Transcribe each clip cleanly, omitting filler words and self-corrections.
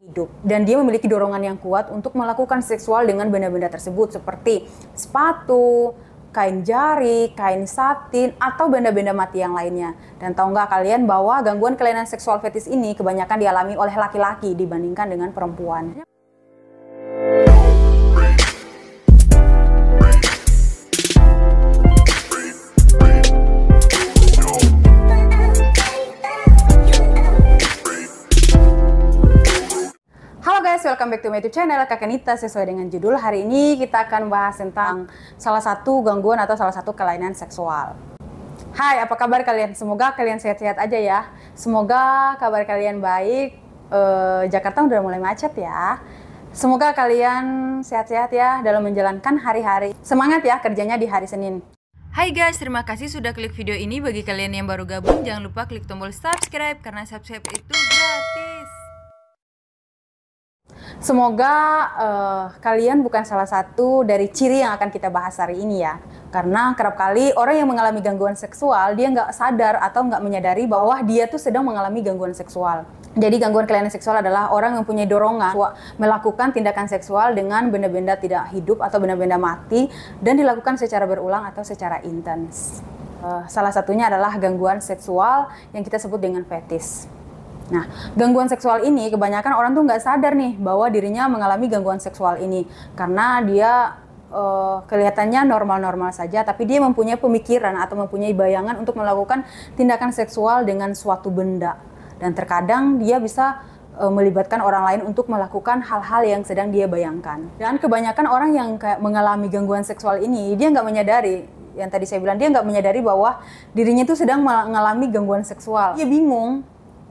hidup. Dan dia memiliki dorongan yang kuat untuk melakukan seksual dengan benda-benda tersebut seperti sepatu, kain jari, kain satin, atau benda-benda mati yang lainnya. Dan tahu nggak kalian bahwa gangguan kelainan seksual fetis ini kebanyakan dialami oleh laki-laki dibandingkan dengan perempuan. Welcome back to my YouTube channel Kakenita. Sesuai dengan judul, hari ini kita akan bahas tentang salah satu gangguan atau salah satu kelainan seksual. Hai, apa kabar kalian? Semoga kalian sehat-sehat aja ya. Semoga kabar kalian baik. Jakarta udah mulai macet ya. Semoga kalian sehat-sehat ya dalam menjalankan hari-hari. Semangat ya kerjanya di hari Senin. Hai guys, terima kasih sudah klik video ini. Bagi kalian yang baru gabung, jangan lupa klik tombol subscribe karena subscribe itu gratis. Semoga kalian bukan salah satu dari ciri yang akan kita bahas hari ini ya. Karena kerap kali orang yang mengalami gangguan seksual, dia nggak sadar atau nggak menyadari bahwa dia tuh sedang mengalami gangguan seksual. Jadi gangguan kelainan seksual adalah orang yang punya dorongan melakukan tindakan seksual dengan benda-benda tidak hidup atau benda-benda mati dan dilakukan secara berulang atau secara intens. Salah satunya adalah gangguan seksual yang kita sebut dengan fetis. Nah, gangguan seksual ini kebanyakan orang tuh nggak sadar nih bahwa dirinya mengalami gangguan seksual ini karena dia kelihatannya normal-normal saja, tapi dia mempunyai pemikiran atau mempunyai bayangan untuk melakukan tindakan seksual dengan suatu benda, dan terkadang dia bisa melibatkan orang lain untuk melakukan hal-hal yang sedang dia bayangkan. Dan kebanyakan orang yang mengalami gangguan seksual ini dia nggak menyadari. Yang tadi saya bilang, dia nggak menyadari bahwa dirinya itu sedang mengalami gangguan seksual. Dia bingung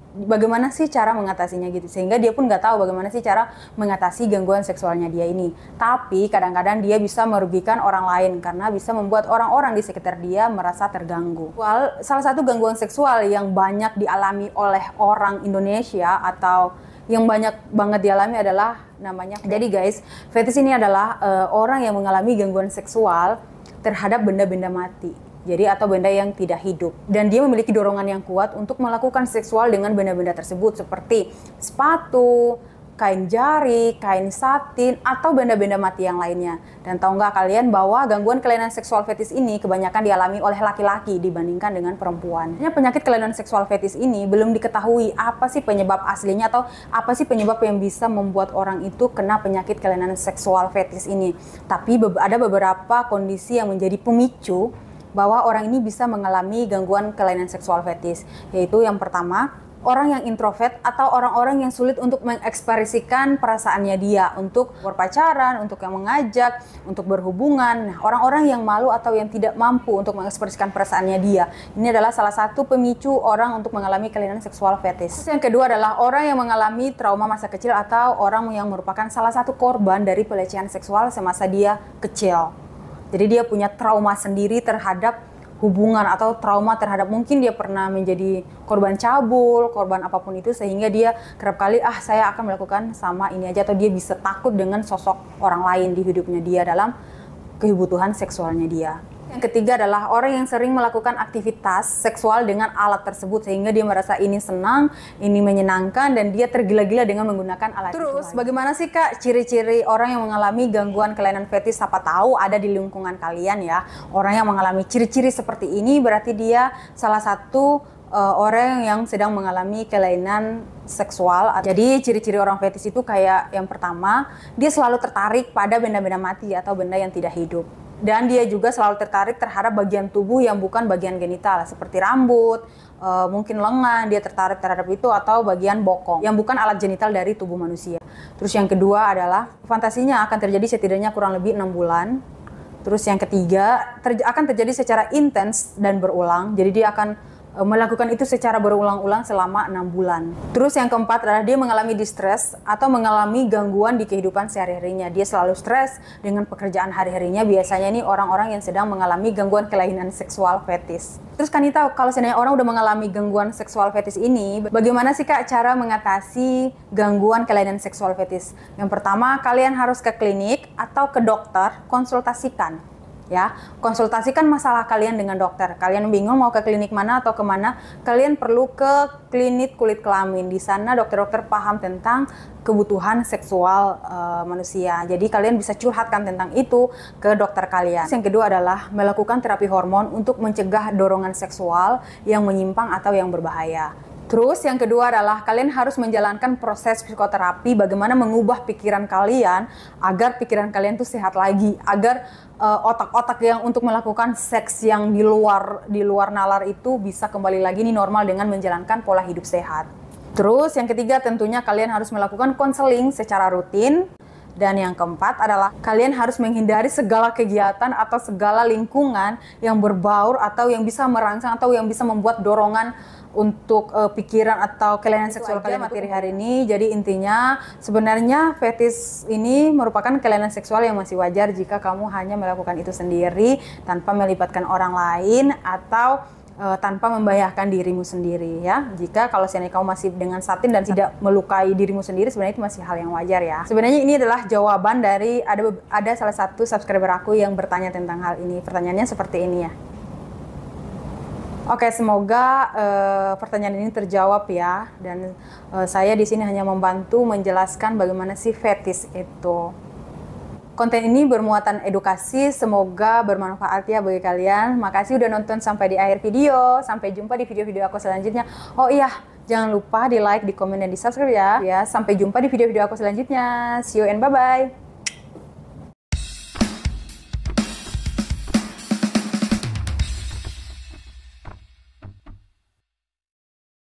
bagaimana sih cara mengatasinya gitu, sehingga dia pun nggak tahu bagaimana sih cara mengatasi gangguan seksualnya dia ini. Tapi kadang-kadang dia bisa merugikan orang lain karena bisa membuat orang-orang di sekitar dia merasa terganggu. Salah satu gangguan seksual yang banyak dialami oleh orang Indonesia atau yang banyak banget dialami adalah namanya fetis. Jadi guys, fetis ini adalah orang yang mengalami gangguan seksual terhadap benda-benda mati. Jadi atau benda yang tidak hidup. Dan dia memiliki dorongan yang kuat untuk melakukan seksual dengan benda-benda tersebut seperti sepatu, kain jari, kain satin, atau benda-benda mati yang lainnya. Dan tahu nggak kalian bahwa gangguan kelainan seksual fetis ini kebanyakan dialami oleh laki-laki dibandingkan dengan perempuan. Penyakit kelainan seksual fetis ini belum diketahui apa sih penyebab aslinya atau apa sih penyebab yang bisa membuat orang itu kena penyakit kelainan seksual fetis ini. Tapi ada beberapa kondisi yang menjadi pemicu bahwa orang ini bisa mengalami gangguan kelainan seksual fetis, yaitu yang pertama, orang yang introvert atau orang-orang yang sulit untuk mengekspresikan perasaannya dia untuk berpacaran, untuk yang mengajak, untuk berhubungan. Nah, orang-orang yang malu atau yang tidak mampu untuk mengekspresikan perasaannya dia, ini adalah salah satu pemicu orang untuk mengalami kelainan seksual fetis. Terus yang kedua adalah orang yang mengalami trauma masa kecil atau orang yang merupakan salah satu korban dari pelecehan seksual semasa dia kecil. Jadi dia punya trauma sendiri terhadap hubungan atau trauma terhadap, mungkin dia pernah menjadi korban cabul, korban apapun itu, sehingga dia kerap kali, saya akan melakukan sama ini aja, atau dia bisa takut dengan sosok orang lain di hidupnya dia dalam kebutuhan seksualnya dia. Yang ketiga adalah orang yang sering melakukan aktivitas seksual dengan alat tersebut, sehingga dia merasa ini senang, ini menyenangkan, dan dia tergila-gila dengan menggunakan alat itu. Terus bagaimana sih Kak ciri-ciri orang yang mengalami gangguan kelainan fetis? Siapa tahu ada di lingkungan kalian ya. Orang yang mengalami ciri-ciri seperti ini berarti dia salah satu orang yang sedang mengalami kelainan seksual. Jadi ciri-ciri orang fetis itu kayak yang pertama, dia selalu tertarik pada benda-benda mati atau benda yang tidak hidup. Dan dia juga selalu tertarik terhadap bagian tubuh yang bukan bagian genital, seperti rambut, mungkin lengan, dia tertarik terhadap itu, atau bagian bokong, yang bukan alat genital dari tubuh manusia. Terus yang kedua adalah, fantasinya akan terjadi setidaknya kurang lebih 6 bulan. Terus yang ketiga, akan terjadi secara intens dan berulang, jadi dia akan melakukan itu secara berulang-ulang selama 6 bulan. Terus yang keempat adalah dia mengalami distress atau mengalami gangguan di kehidupan sehari-harinya. Dia selalu stres dengan pekerjaan hari-harinya. Biasanya ini orang-orang yang sedang mengalami gangguan kelainan seksual fetis. Terus Kanita, kalau seandainya orang udah mengalami gangguan seksual fetis ini, bagaimana sih Kak cara mengatasi gangguan kelainan seksual fetis? Yang pertama, kalian harus ke klinik atau ke dokter, konsultasikan. ya. Konsultasikan masalah kalian dengan dokter. Kalian bingung mau ke klinik mana atau kemana, kalian perlu ke klinik kulit kelamin. Di sana dokter-dokter paham tentang kebutuhan seksual manusia. Jadi kalian bisa curhatkan tentang itu ke dokter kalian. Yang kedua adalah melakukan terapi hormon untuk mencegah dorongan seksual yang menyimpang atau yang berbahaya. Terus yang kedua adalah kalian harus menjalankan proses psikoterapi, bagaimana mengubah pikiran kalian agar pikiran kalian tuh sehat lagi, agar otak-otak yang untuk melakukan seks yang di luar nalar itu bisa kembali lagi nih normal dengan menjalankan pola hidup sehat. Terus yang ketiga tentunya kalian harus melakukan konseling secara rutin. Dan yang keempat adalah kalian harus menghindari segala kegiatan atau segala lingkungan yang berbaur atau yang bisa merangsang atau yang bisa membuat dorongan untuk pikiran atau kelainan seksual kalian. Materi hari ini, jadi intinya sebenarnya fetis ini merupakan kelainan seksual yang masih wajar jika kamu hanya melakukan itu sendiri tanpa melibatkan orang lain atau tanpa membahayakan dirimu sendiri, ya. Jika kalau seandainya kamu masih dengan satin dan tidak melukai dirimu sendiri, sebenarnya itu masih hal yang wajar, ya. Sebenarnya ini adalah jawaban dari ada salah satu subscriber aku yang bertanya tentang hal ini. Pertanyaannya seperti ini, ya. Oke, semoga pertanyaan ini terjawab, ya. Dan saya di sini hanya membantu menjelaskan bagaimana sih fetis itu. Konten ini bermuatan edukasi, semoga bermanfaat ya bagi kalian. Makasih udah nonton sampai di akhir video. Sampai jumpa di video-video aku selanjutnya. Oh iya, jangan lupa di like, di komen, dan di subscribe ya. Sampai jumpa di video-video aku selanjutnya. See you and bye-bye.